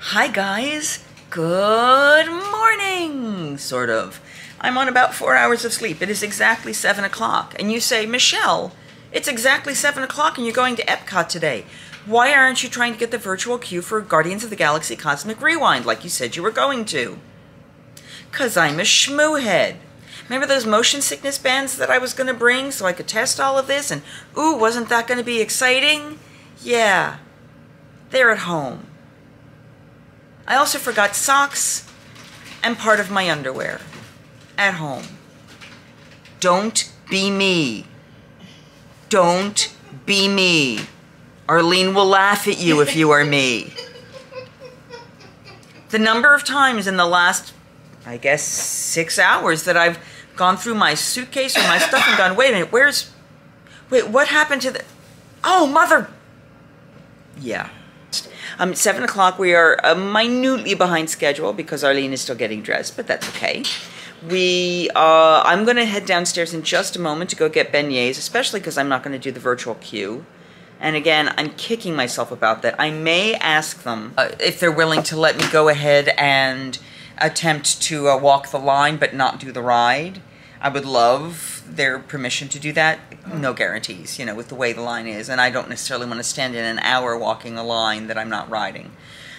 hi guys, good morning, sort of. I'm on about 4 hours of sleep. It is exactly 7 o'clock. And you say, Michelle, it's exactly 7 o'clock and you're going to Epcot today. Why aren't you trying to get the virtual queue for Guardians of the Galaxy Cosmic Rewind like you said you were going to? 'Cause I'm a schmoohead. Remember those motion sickness bands that I was going to bring so I could test all of this? And ooh, wasn't that going to be exciting? Yeah, they're at home. I also forgot socks and part of my underwear at home. Don't be me. Don't be me. Arlene will laugh at you if you are me. The number of times in the last, I guess, 6 hours that I've gone through my suitcase or my stuff and gone, wait a minute, wait, what happened to the, oh, mother, yeah. 7 o'clock, we are minutely behind schedule because Arlene is still getting dressed, but that's okay. I'm going to head downstairs in just a moment to go get beignets, especially because I'm not going to do the virtual queue. And again, I'm kicking myself about that. I may ask them if they're willing to let me go ahead and attempt to walk the line but not do the ride. I would love their permission to do that. No guarantees, you know, with the way the line is. And I don't necessarily want to stand in an hour walking a line that I'm not riding.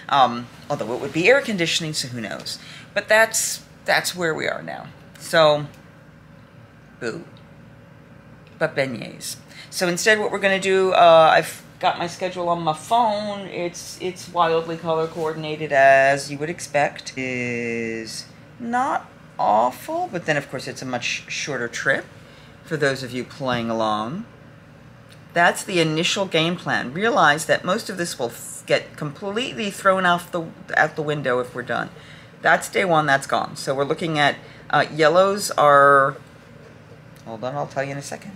Although it would be air conditioning, so who knows. But that's where we are now. So, boo. But beignets. So instead what we're going to do, I've got my schedule on my phone. It's wildly color coordinated as you would expect. Is not awful, but then of course it's a much shorter trip for those of you playing along. That's the initial game plan. Realize that most of this will get completely thrown out the window if we're done. That's day one, that's gone. So we're looking at yellows are, hold on, I'll tell you in a second.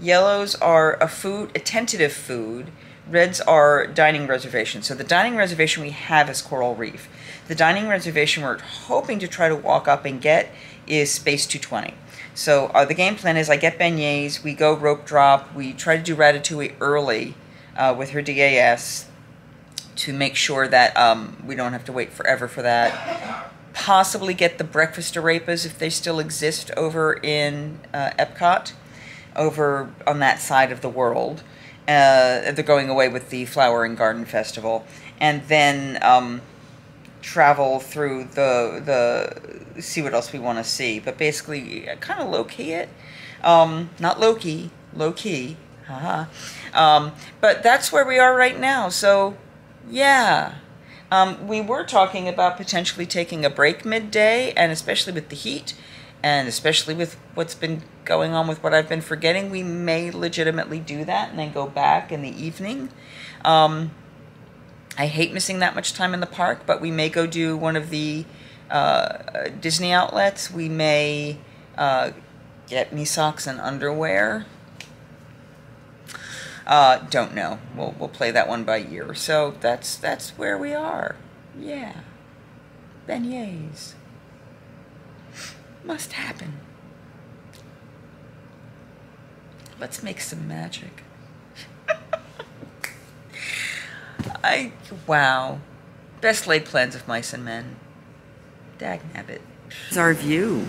Yellows are a tentative food. Reds are dining reservations. So the dining reservation we have is Coral Reef. The dining reservation we're hoping to try to walk up and get is Space 220. So the game plan is I get beignets, we go rope drop, we try to do Ratatouille early with her DAS to make sure that we don't have to wait forever for that. Possibly get the breakfast arepas if they still exist over in Epcot, over on that side of the world. They're going away with the Flower and Garden Festival. And then travel through the see what else we want to see. But basically, kind of low-key it. Not low-key, low-key. Haha. But that's where we are right now. So, yeah. We were talking about potentially taking a break midday, and especially with the heat, and especially with what's been going on with what I've been forgetting, we may legitimately do that and then go back in the evening. I hate missing that much time in the park, but we may go do one of the Disney outlets. We may get me socks and underwear. Don't know. We'll play that one by ear. So that's where we are. Yeah. Beignets. Must happen. Let's make some magic. Wow. Best laid plans of mice and men. Dag nabbit. It's our view.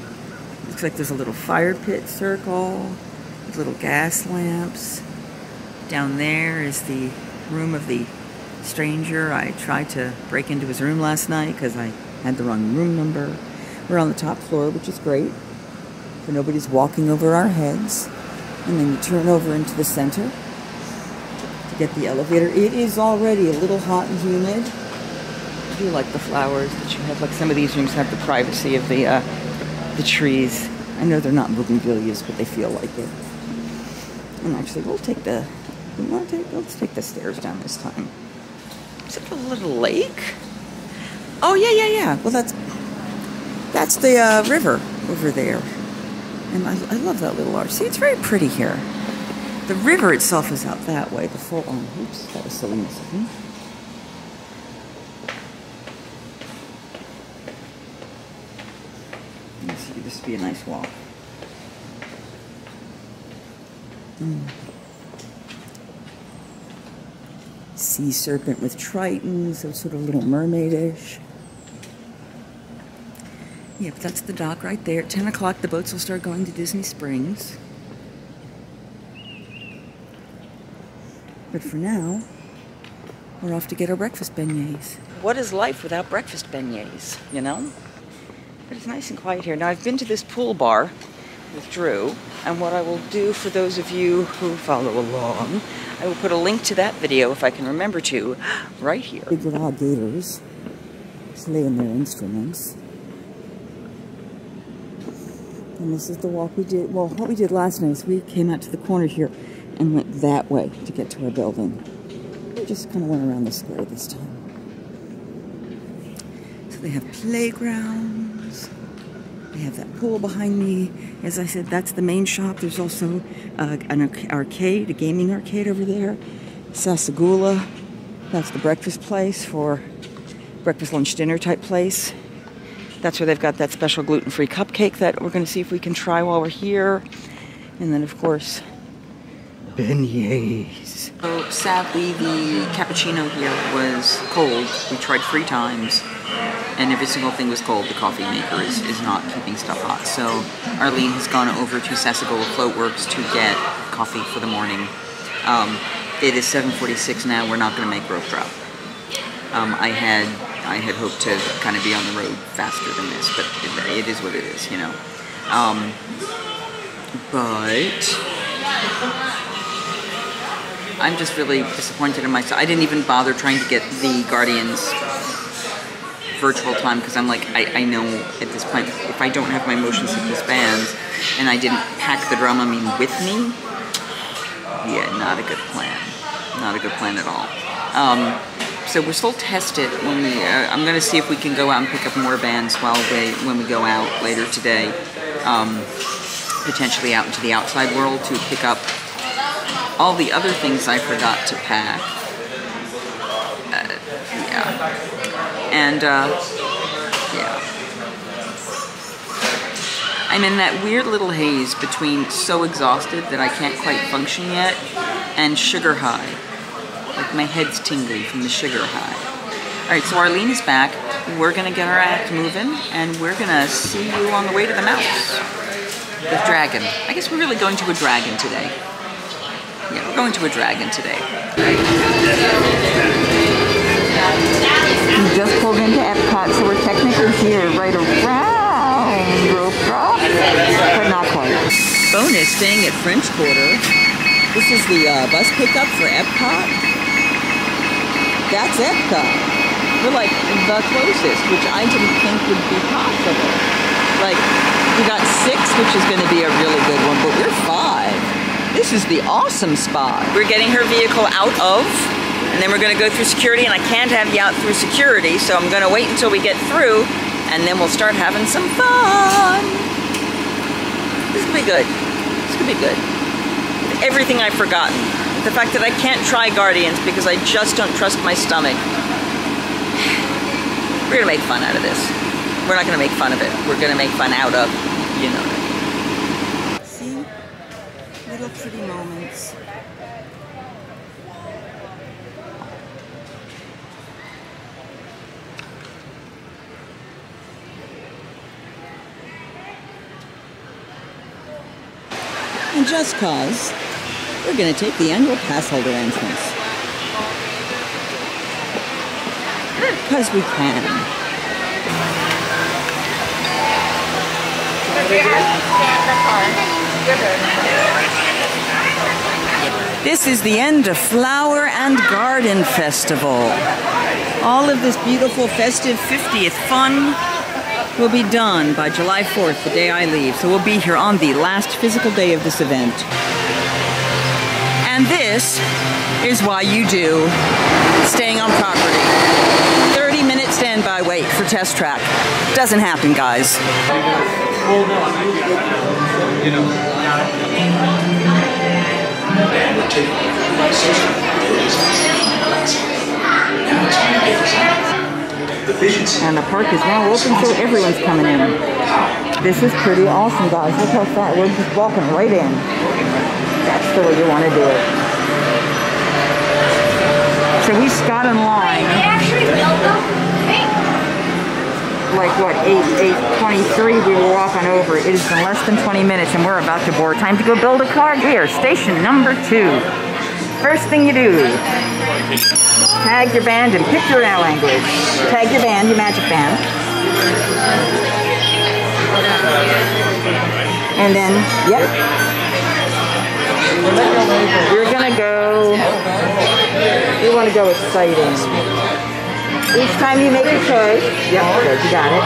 Looks like there's a little fire pit circle with little gas lamps. Down there is the room of the stranger. I tried to break into his room last night because I had the wrong room number. We're on the top floor, which is great, so nobody's walking over our heads. And then you turn over into the center to get the elevator. It is already a little hot and humid. I do like the flowers that you have. Like some of these rooms have the privacy of the trees. I know they're not bougainvilleas, but they feel like it. And actually, let's take the stairs down this time. Is it a little lake? Oh yeah. Well, that's the river over there. And I love that little arch. See, it's very pretty here. The river itself is out that way. The full on. Oops, that was silly mistake. This would be a nice walk. Mm. sea serpent with tritons, so it's sort of a little mermaid-ish. Yep, that's the dock right there. At 10 o'clock, the boats will start going to Disney Springs. But for now, we're off to get our breakfast beignets. What is life without breakfast beignets, you know? But it's nice and quiet here. Now, I've been to this pool bar with Drew, and what I will do for those of you who follow along, I will put a link to that video, if I can remember to, right here. Big raw gators playing their instruments. And this is the walk we did. Well, what we did last night is we came out to the corner here and went that way to get to our building. We just kind of went around the square this time. So they have playgrounds. They have that pool behind me. As I said, that's the main shop. There's also an arcade, a gaming arcade over there. Sassagoula, that's the breakfast place for breakfast, lunch, dinner type place. That's where they've got that special gluten-free cupcake that we're going to see if we can try while we're here. And then, of course, beignets. So sadly, the cappuccino here was cold. We tried 3 times. And every single thing was cold. The coffee maker is not keeping stuff hot. So Arlene has gone over to Sassagoula Floatworks to get coffee for the morning. It is 7:46 now. We're not going to make rope drop. I had hoped to kind of be on the road faster than this, but it is what it is, you know. But I'm just really disappointed in myself. I didn't even bother trying to get the Guardians virtual time because I'm like, I know at this point, if I don't have my motion sickness bands and I didn't pack the Dramamine with me, yeah, not a good plan. Not a good plan at all. So we'll still test it when we, I'm going to see if we can go out and pick up more bands when we go out later today, potentially out into the outside world to pick up all the other things I forgot to pack. Yeah. And, yeah. I'm in that weird little haze between so exhausted that I can't quite function yet and sugar high. Like my head's tingly from the sugar high. All right, so Arlene is back. We're gonna get our act moving, and we're gonna see you on the way to the mouse. The dragon. I guess we're really going to a dragon today. Yeah, we're going to a dragon today. We just pulled into Epcot, so we're technically here right around rope drop, but not quite. Bonus, staying at French Quarter. This is the bus pickup for Epcot. That's Epcot. We're like the closest, which I didn't think would be possible. Like, we got 6, which is going to be a really good one, but we're 5. This is the awesome spot. We're getting her vehicle out of, and then we're going to go through security, and I can't have you out through security, so I'm going to wait until we get through, and then we'll start having some fun. This will be good. This could be good. Everything I've forgotten. The fact that I can't try Guardians because I just don't trust my stomach. We're gonna make fun out of this. We're not gonna make fun of it. We're gonna make fun out of, you know. See? Little pretty moments. And just cause, we're going to take the annual pass holder entrance. Because we can. This is the end of Flower and Garden Festival. All of this beautiful, festive 50th fun will be done by July 4th, the day I leave. So we'll be here on the last physical day of this event. And this is why you do staying on property. 30-minute standby wait for Test Track. Doesn't happen, guys. And the park is now open, so everyone's coming in. This is pretty awesome, guys. Look how far we're just walking right in. That's the way you want to do it. So we got in line. Wait, they actually built them? Hey. Like what, 8:23, we were walking over. It has been less than 20 minutes and we're about to board. Time to go build a car. We are station number 2. First thing you do, tag your band and pick your language. Tag your band, your magic band. And then, yep. We're gonna go, we wanna go exciting. Each time you make a choice, yep, good, you got it.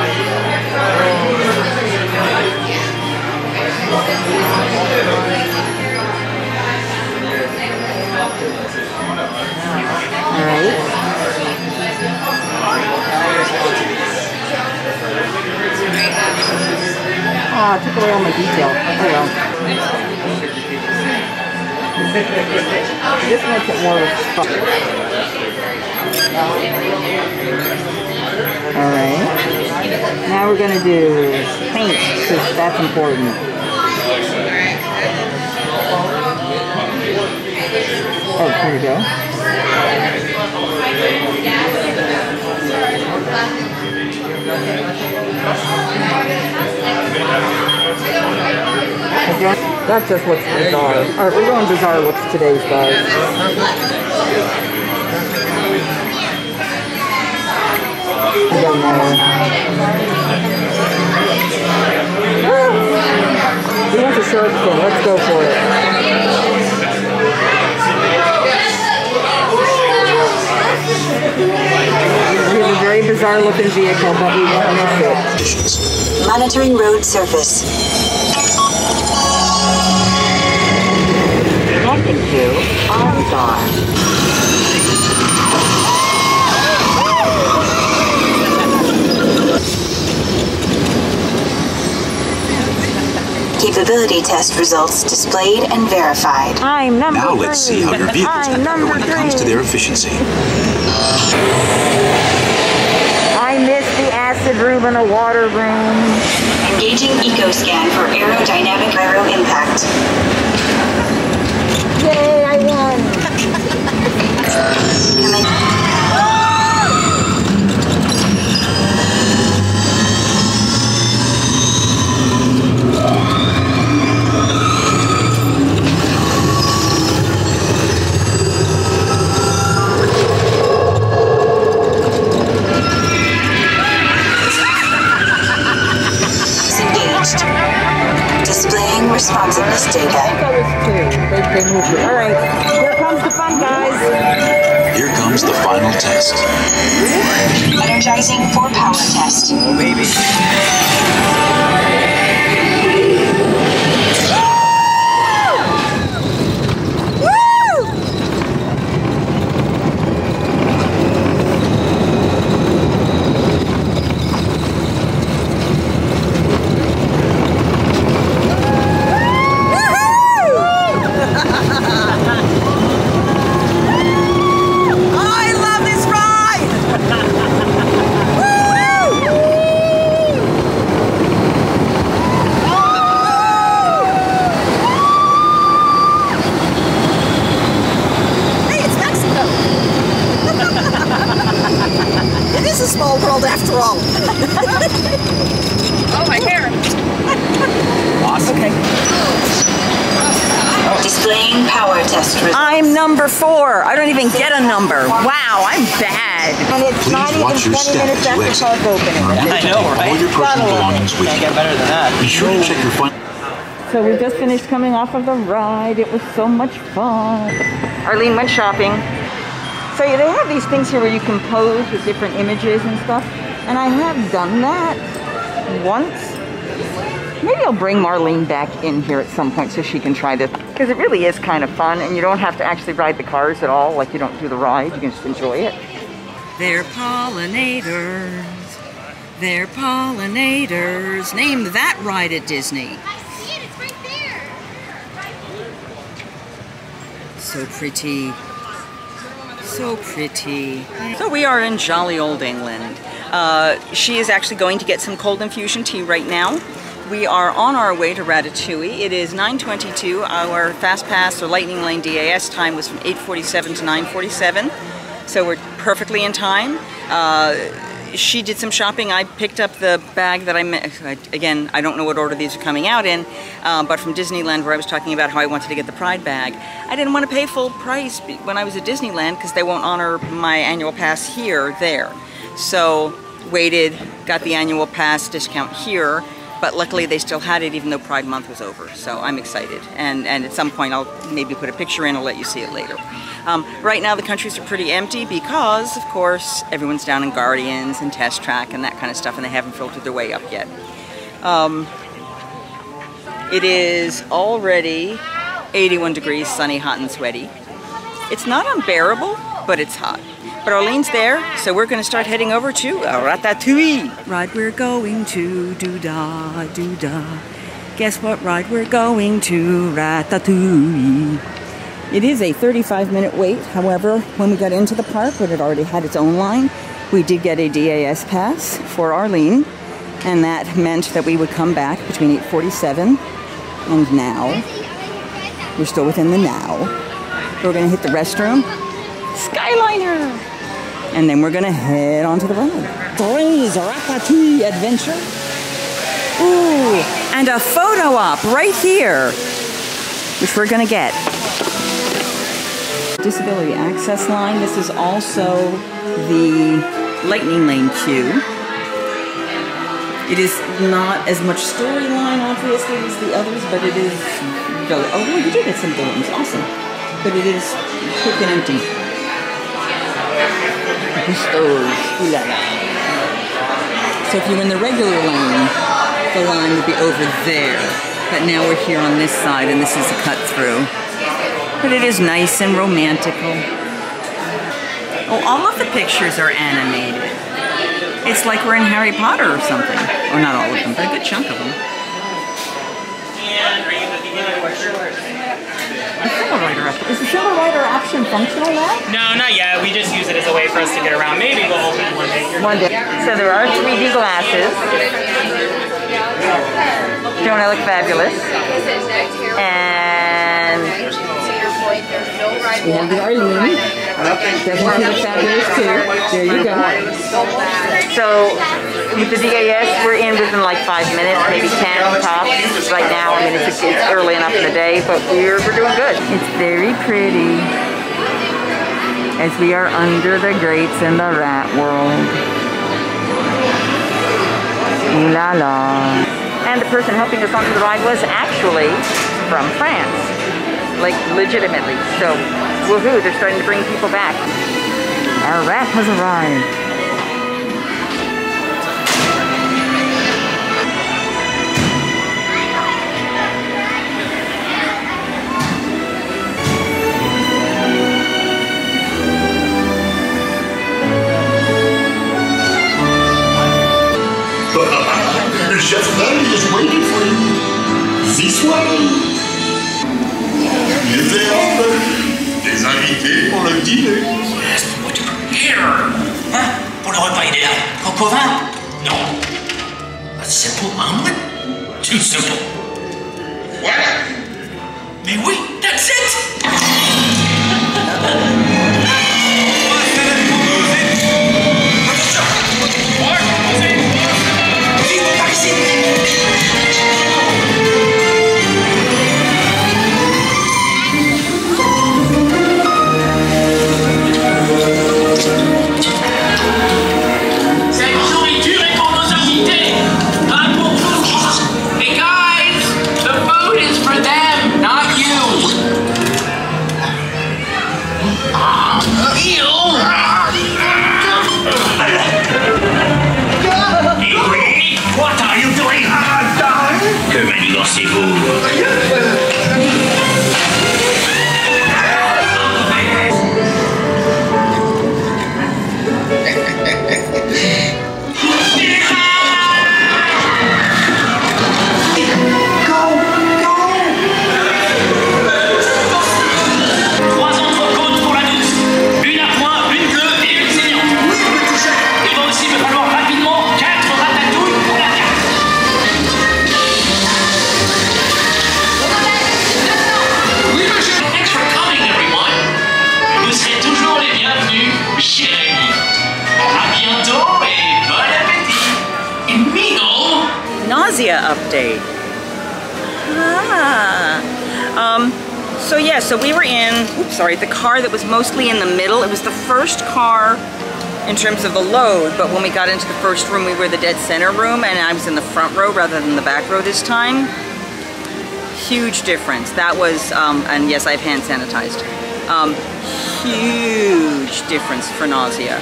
Alright. Oh, I took away all my detail. Oh well. This makes it more fun. Alright. Now we're going to do paint, because that's important. Oh, here we go. Again, that's just what's bizarre. Alright, we're going bizarre with today's guys. We want a short film, let's go for it. We have a very bizarre looking vehicle, but we won't miss it. Monitoring road surface. Second to all gone. Capability test results displayed and verified. I'm number now three. Let's see how your vehicles handle when it comes to their efficiency. I miss the acid room and the water room. Engaging eco-scan for aerodynamic aero impact. Yay, I won! Responsiveness data. Alright, here comes the fun, guys. Here comes the final test. Energizing for power test. Oh, baby. So we just finished coming off of the ride. It was so much fun. Arlene went shopping. So they have these things here where you can pose with different images and stuff. And I have done that once. Maybe I'll bring Marlene back in here at some point so she can try this. Because it really is kind of fun and you don't have to actually ride the cars at all. Like you don't do the ride, you can just enjoy it. They're pollinators. They're pollinators. Name that ride at Disney. I see it, it's right there. So pretty. So pretty. So we are in jolly old England. She is actually going to get some cold infusion tea right now. We are on our way to Ratatouille. It is 9:22. Our fast pass or lightning lane DAS time was from 8:47 to 9:47. so we're perfectly in time. She did some shopping. I picked up the bag that again, I don't know what order these are coming out in, but from Disneyland, where I was talking about how I wanted to get the Pride bag. I didn't want to pay full price when I was at Disneyland because they won't honor my annual pass here, there. So waited, got the annual pass discount here, but luckily they still had it even though Pride Month was over. So I'm excited. And at some point I'll maybe put a picture in, I'll let you see it later. Right now the countries are pretty empty because, of course, everyone's down in Guardians and Test Track and that kind of stuff, and they haven't filtered their way up yet. It is already 81 degrees, sunny, hot, and sweaty. It's not unbearable, but it's hot. But Arlene's there, so we're going to start heading over to Ratatouille. Ride we're going to, doo-da, doo-da. Guess what ride we're going to, Ratatouille. It is a 35-minute wait. However, when we got into the park, it had already had its own line. We did get a DAS pass for Arlene, and that meant that we would come back between 8:47 and now. We're still within the now. We're going to hit the restroom, Skyliner, and then we're going to head on to the ride. Remy's Ratatouille Adventure. Ooh, and a photo op right here, which we're going to get. Disability access line. This is also the lightning lane queue. It is not as much storyline, obviously, as the others, but it is... Oh, well, you did get some balloons. Awesome. But it is quick and empty. So if you were in the regular lane, the line would be over there. But now we're here on this side, and this is a cut-through. But it is nice and romantical. Oh, all of the pictures are animated. It's like we're in Harry Potter or something. Or not all of them, but a good chunk of them. The shovel rider option. Is the shovel rider option functional yet? No, not yet. We just use it as a way for us to get around. Maybe we'll open it one day. One day. So there are 3D glasses. Don't I look fabulous? And... And the Arlene. Definitely the fabulous too. There you go. So with the DAS, we're in within like 5 minutes, maybe 10 tops right now. I mean, it's early enough in the day, but we're doing good. It's very pretty as we are under the grates in the rat world. Ooh la la. And the person helping us onto the ride was actually from France. Like, legitimately. So, woohoo, they're starting to bring people back. Our rat has arrived. There's just Larry just waiting for you. This way. They offer des invités pour le dîner. Yes, what to prepare? Hein? Pour le repas idéal. Coco vin? Non. A simple omelet? Too simple. What? Mais oui, that's it! Asia update. So yeah, so we were in, the car that was mostly in the middle. It was the first car in terms of the load, but when we got into the first room, we were the dead center room, and I was in the front row rather than the back row this time. Huge difference. That was, and yes, I've hand sanitized. Huge difference for nausea.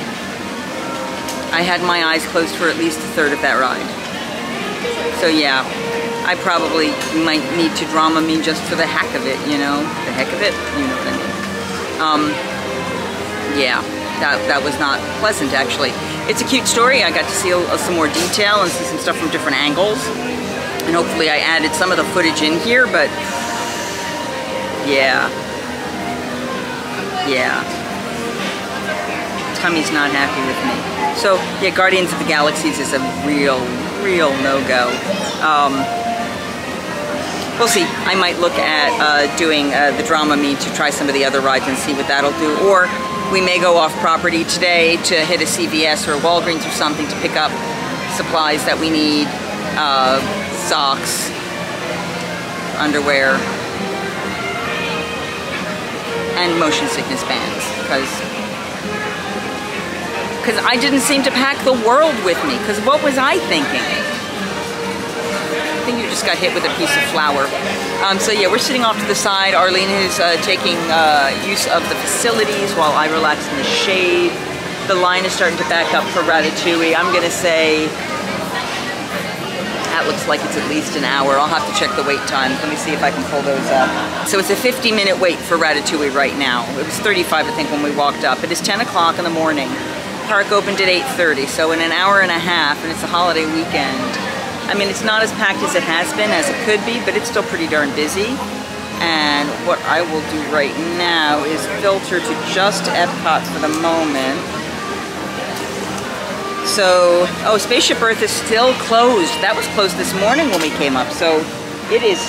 I had my eyes closed for at least a third of that ride. So yeah, I probably might need to Dramamine just for the heck of it, you know? The heck of it, you know what I mean. Yeah, that was not pleasant, actually. It's a cute story. I got to see some more detail and see some stuff from different angles. And hopefully I added some of the footage in here, but yeah. Yeah. Tummy's not happy with me. So yeah, Guardians of the Galaxies is a real no-go. We'll see. I might look at doing the Dramamine to try some of the other rides and see what that'll do. Or we may go off property today to hit a CVS or a Walgreens or something to pick up supplies that we need. Socks, underwear, and motion sickness bands, because I didn't seem to pack the world with me, because what was I thinking? I think you just got hit with a piece of flour. So yeah, we're sitting off to the side. Arlene is taking use of the facilities while I relax in the shade. The line is starting to back up for Ratatouille. I'm gonna say that looks like it's at least an hour. I'll have to check the wait times. Let me see if I can pull those up. So it's a 50-minute wait for Ratatouille right now. It was 35, I think, when we walked up. It is 10 o'clock in the morning. Park opened at 8:30, so in an hour and a half, and it's a holiday weekend. I mean, it's not as packed as it has been, as it could be, but it's still pretty darn busy. And what I will do right now is filter to just Epcot for the moment. So, oh, Spaceship Earth is still closed. That was closed this morning when we came up. So it is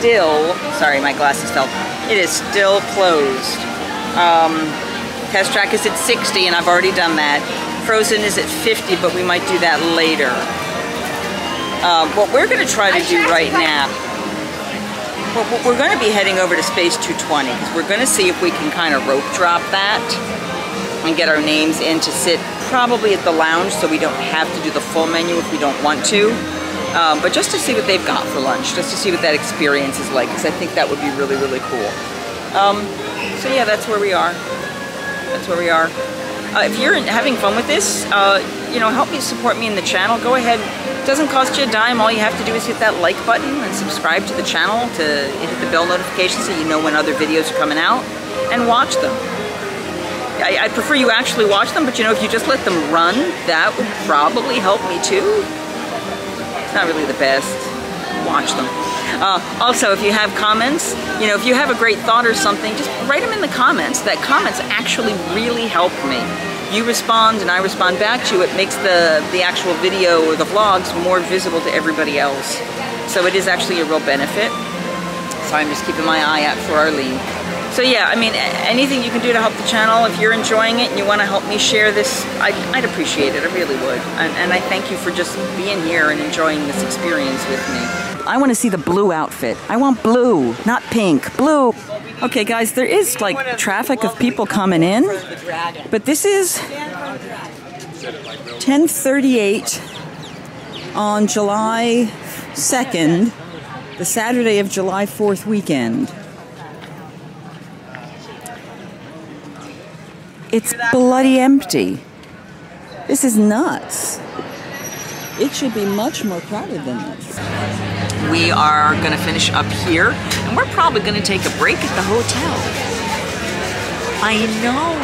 still, sorry, my glasses fell. It is still closed. Test Track is at 60, and I've already done that. Frozen is at 50, but we might do that later. What we're gonna try to do right now, well, we're gonna be heading over to Space 220. We're gonna see if we can kind of rope drop that and get our names in to sit probably at the lounge, so we don't have to do the full menu if we don't want to, but just to see what they've got for lunch, just to see what that experience is like, because I think that would be really, really cool. So yeah, that's where we are. That's where we are. If you're having fun with this, you know, help me support me in the channel. Go ahead. It doesn't cost you a dime. All you have to do is hit that like button and subscribe to the channel, to hit the bell notification so you know when other videos are coming out, and watch them. I prefer you actually watch them, but you know, if you just let them run, that would probably help me too. It's not really the best. Watch them. Also, if you have comments, you know, if you have a great thought or something, just write them in the comments. That comments actually really help me. You respond and I respond back to you. It makes the actual video or the vlogs more visible to everybody else. So it is actually a real benefit. So I'm just keeping my eye out for Arlene. So yeah, I mean, anything you can do to help the channel, if you're enjoying it and you want to help me share this, I'd appreciate it, I really would. And I thank you for just being here and enjoying this experience with me. I want to see the blue outfit. I want blue, not pink, blue. Okay guys, there is like traffic of people coming in, but this is 10:38 on July 2nd, the Saturday of July 4th weekend. It's bloody empty. This is nuts. It should be much more crowded than this. We are gonna finish up here, and we're probably gonna take a break at the hotel. I know,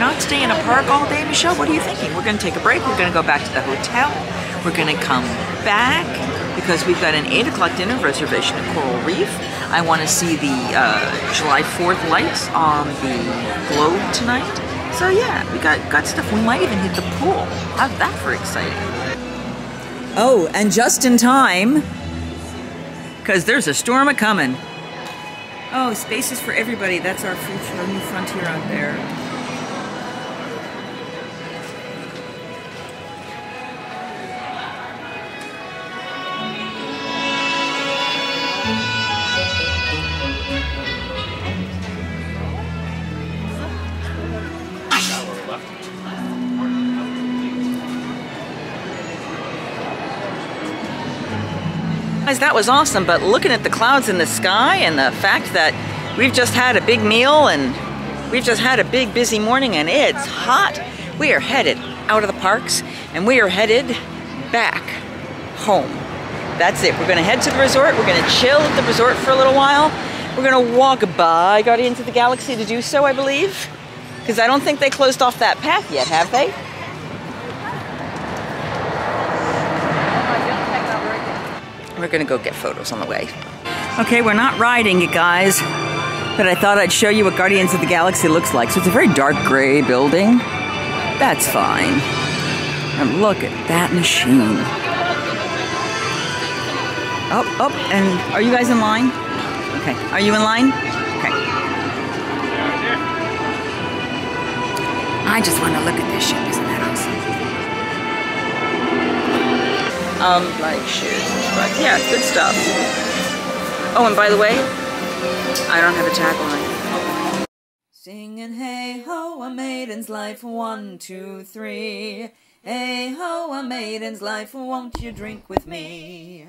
not stay in a park all day, Michelle. What are you thinking? We're gonna take a break, we're gonna go back to the hotel, we're gonna come back, because we've got an 8 o'clock dinner reservation at Coral Reef. I wanna see the July 4th lights on the globe tonight. So yeah, we got stuff. We might even hit the pool. How's that for exciting? Oh, and just in time, because there's a storm a-coming. Oh, space is for everybody. That's our future, our new frontier out there. Guys, that was awesome, but looking at the clouds in the sky and the fact that we've just had a big meal and we've just had a big busy morning and it's hot, we are headed out of the parks and we are headed back home. That's it. We're going to head to the resort. We're going to chill at the resort for a little while. We're going to walk by Guardians of the Galaxy to do so, I believe, because I don't think they closed off that path yet, have they? We're going to go get photos on the way. Okay, we're not riding it, guys, but I thought I'd show you what Guardians of the Galaxy looks like. So it's a very dark gray building. That's fine. And look at that machine. Oh, oh, and are you guys in line? Okay, are you in line? Okay. I just want to look at this ship, isn't that awesome? Like shoes, but yeah, good stuff. Oh, and by the way, I don't have a tagline. Singing hey ho, a maiden's life, 1, 2, 3. Hey ho, a maiden's life, won't you drink with me?